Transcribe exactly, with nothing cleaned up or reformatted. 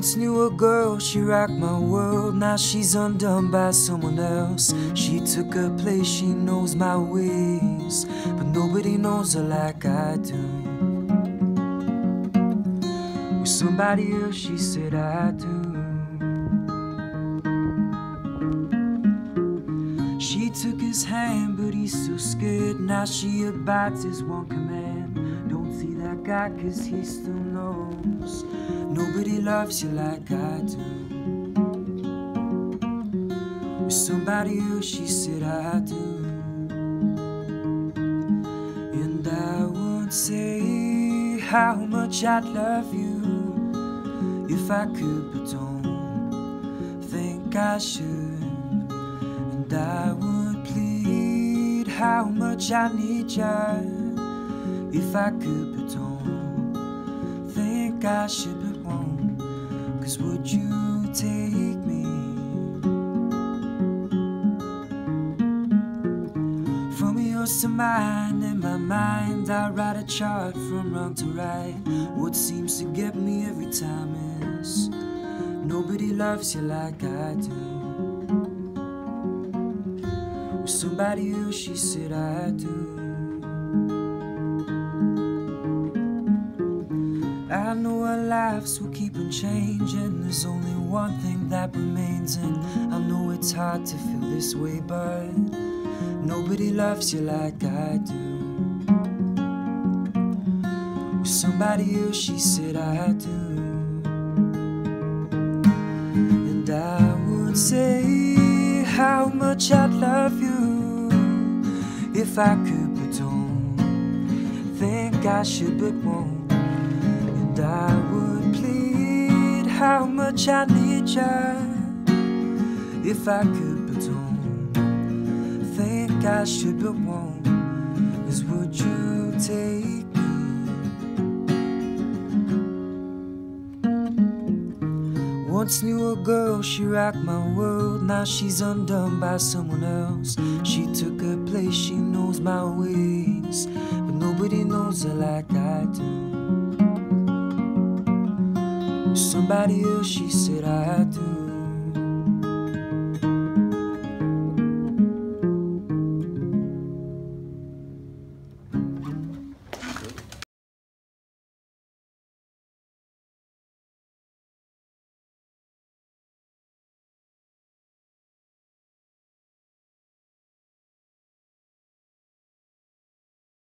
Once knew a girl, she rocked my world. Now she's undone by someone else. She took a place, she knows my ways, but nobody knows her like I do. With somebody else, she said I do. She took his hand, but he's so scared. Now she abides his one command. Don't see that guy, cause he still knows nobody loves you like I do. With somebody else, she said I do. And I would say how much I'd love you if I could, but don't think I should. I would plead how much I need you if I could, but don't think I should, but won't. Cause would you take me from yours to mine? In my mind I write a chart from wrong to right. What seems to get me every time is nobody loves you like I do. With somebody else, she said I do. I know our lives will keep on changing. There's only one thing that remains, and I know it's hard to feel this way, but nobody loves you like I do. With somebody else, she said I do. And I would say how much I'd love you if I could, but don't think I should, but won't. And I would plead how much I need you if I could, but don't think I should, but won't. Cause would you take Once knew a girl, she rocked my world. Now she's undone by someone else. She took a place, she knows my ways, but nobody knows her like I do. Somebody else, she said I do.